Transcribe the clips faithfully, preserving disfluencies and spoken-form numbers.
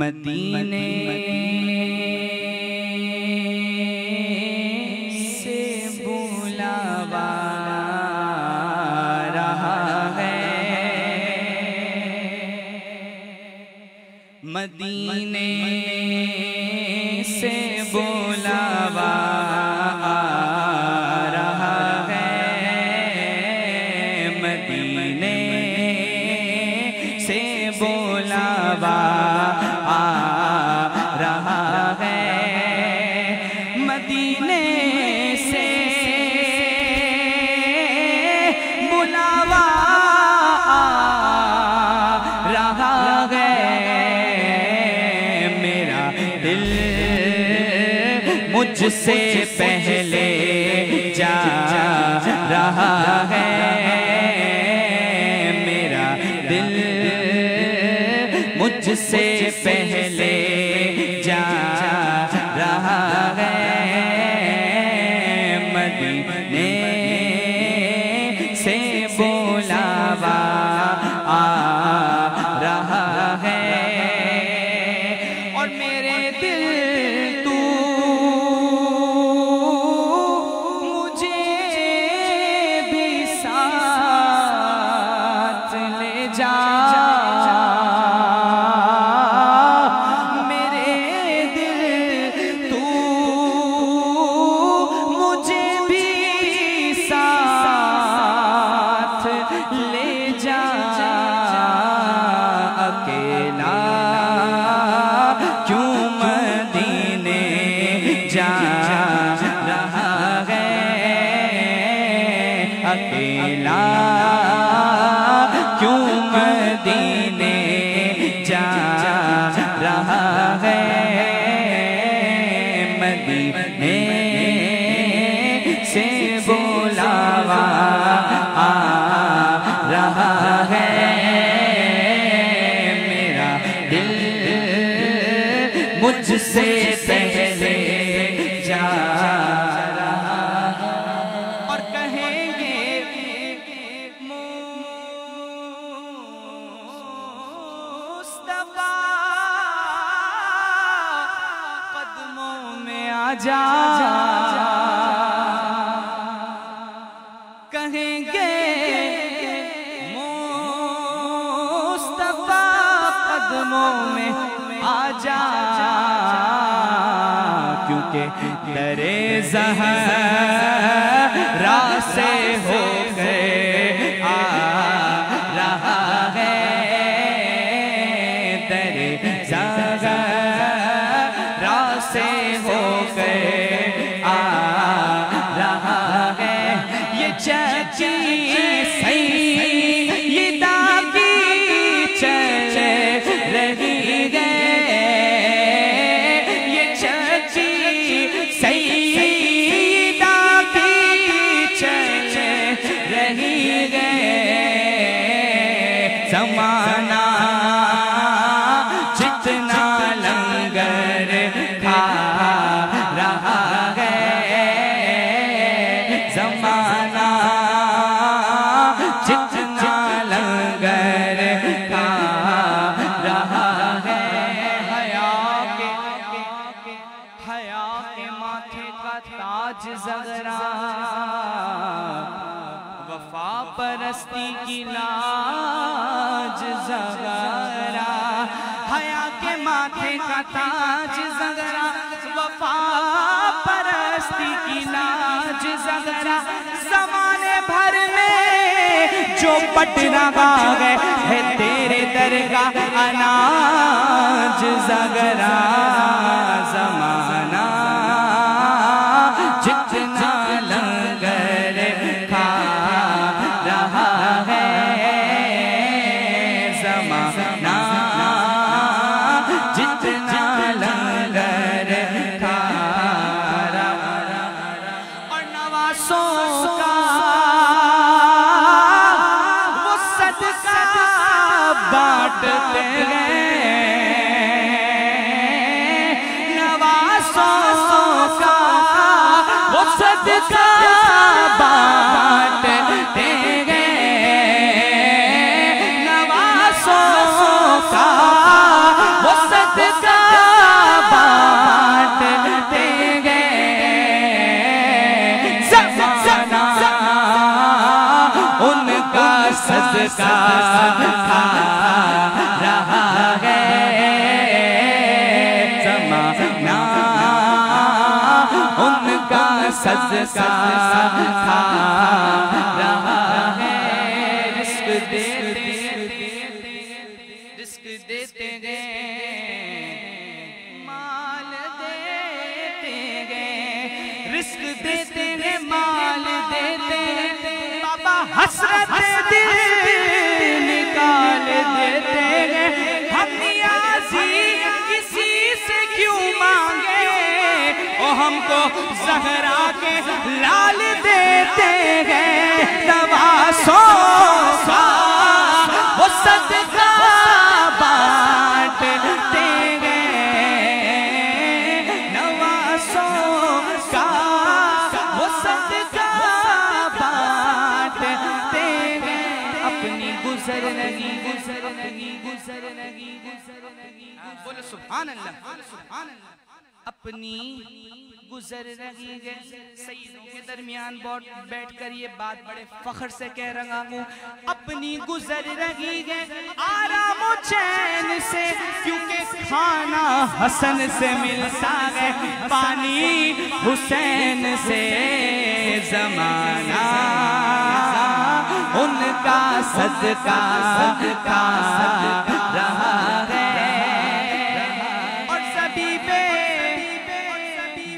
मदीने से बुलावा आ रहा है, मदीने से बुलावा आ रहा है, मदीने से बुलावा मुझसे पहले जा रहा है, मेरा दिल मुझसे पहले जा रहा है, मदीने से बुलावा आ रहा है, और मेरे दिल अकेला क्यों मदीने जा रहा है, मदीने से बुलावा आ रहा है, मेरा दिल मुझसे पहले जा जा, कहेंगे मुस्तफा कदमों में आजा, क्योंकि दरे ज़हरा से हो गए आ रहा है, दरे ज़हरा से हो गए ज़माना जितना लंगर खा रहा है, ज़माना जितना लंगर खा रहा है, हया के हया के माथे का ताज ज़रा वफा परस्ती की लाज ज़रा, हया के माथे का ताज ज़रा वफा परस्ती की लाज ज़रा, ज़माने भर में जो पट रहा है है तेरे दर का अनाज ज़रा, ज़माना जितना बांटते गए नवासों का वो सदका बांटते गए नवासों सजका खा रहा है। रिस्क देते रिस्क देते गए माल देते गए रिस्क देते गए माल देते बाबा हसरत दिल निकाल देते गए। हम नियाज़ी किसी से क्यों मांगे ओ हमको ज़हरा के लाल देते गए। दवा सो सा वो सदका बांटते गए नवासों का वो सदका बांटते गए। अपनी गुजर नहीं गुजर नहीं गुजर नहीं गुजर नहीं बोलो सुभान अल्लाह सुभान अल्लाह। अपनी गुजर रही है सईदों के दरमियान बैठ कर ये बात बड़े फख्र से कह रहा हूँ। अपनी गुजर रही है आराम चैन से क्योंकि खाना हसन से मिलता है पानी हुसैन से। जमाना उनका सदका सदका रहा है और सभी पे सदके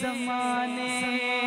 ज़माने